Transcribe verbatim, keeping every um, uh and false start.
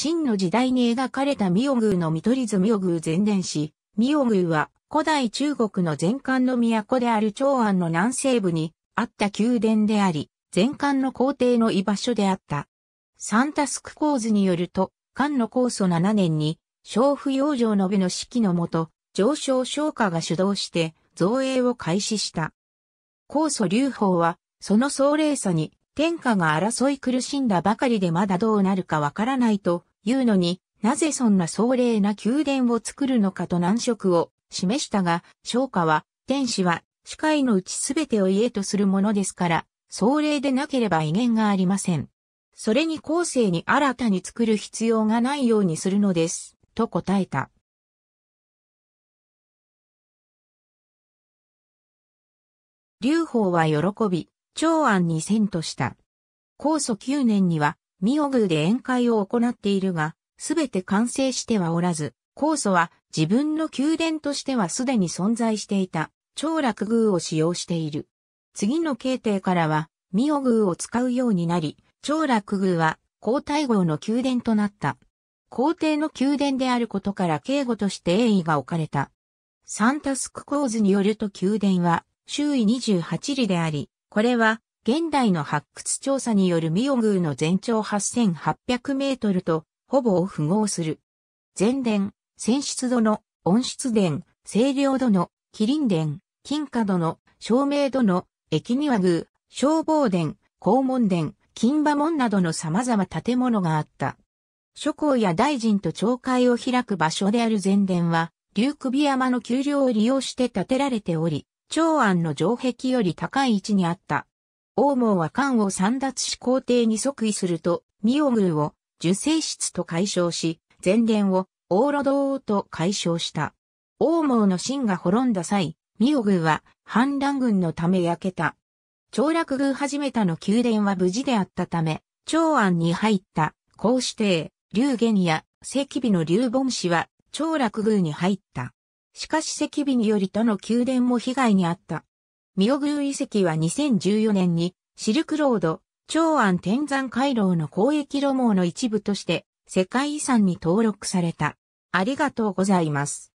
秦の時代に描かれた妙宮の見取り図妙宮前伝史。妙宮は古代中国の前漢の都である長安の南西部にあった宮殿であり、前漢の皇帝の居場所であった。三タスク構図によると、漢の高祖ななねんに、娼婦養生の部の指揮のもと、常勝商家が主導して造営を開始した。高祖劉邦は、その壮麗さに、天下が争い苦しんだばかりでまだどうなるかわからないというのに、なぜそんな壮麗な宮殿を作るのかと難色を示したが、商家は、天子は、主界のうちすべてを家とするものですから、壮麗でなければ威厳がありません。それに後世に新たに作る必要がないようにするのです、と答えた。劉邦は喜び、長安に遷都した。高祖きゅうねんには、妙宮で宴会を行っているが、すべて完成してはおらず、高祖は自分の宮殿としてはすでに存在していた、長楽宮を使用している。次の慶帝からは、妙宮を使うようになり、長楽宮は皇太后の宮殿となった。皇帝の宮殿であることから警護として栄意が置かれた。三タスク構図によると宮殿は周囲にじゅうはち里であり、これは現代の発掘調査による妙宮の全長はっせんはっぴゃくメートルとほぼを符合する。前殿、泉質殿、温室殿、清涼殿、麒麟殿、金華殿、照明殿、疫庭宮、消防殿、黄門殿、金馬門などの様々建物があった。諸侯や大臣と朝会を開く場所である前殿は、龍首山の丘陵を利用して建てられており、長安の城壁より高い位置にあった。王孟は漢を簒奪し皇帝に即位すると、妙宮を受政室と改称し、前殿を王祿堂と改称した。王孟の秦が滅んだ際、妙宮は反乱軍のため焼けた。長楽宮始めたの宮殿は無事であったため、長安に入った、皇子帝、劉玄や、赤鼻の劉凡氏は、長楽宮に入った。しかし赤鼻により他の宮殿も被害に遭った。妙宮遺跡はにせんじゅうよねんに、シルクロード、長安天山回廊の交易路網の一部として、世界遺産に登録された。ありがとうございます。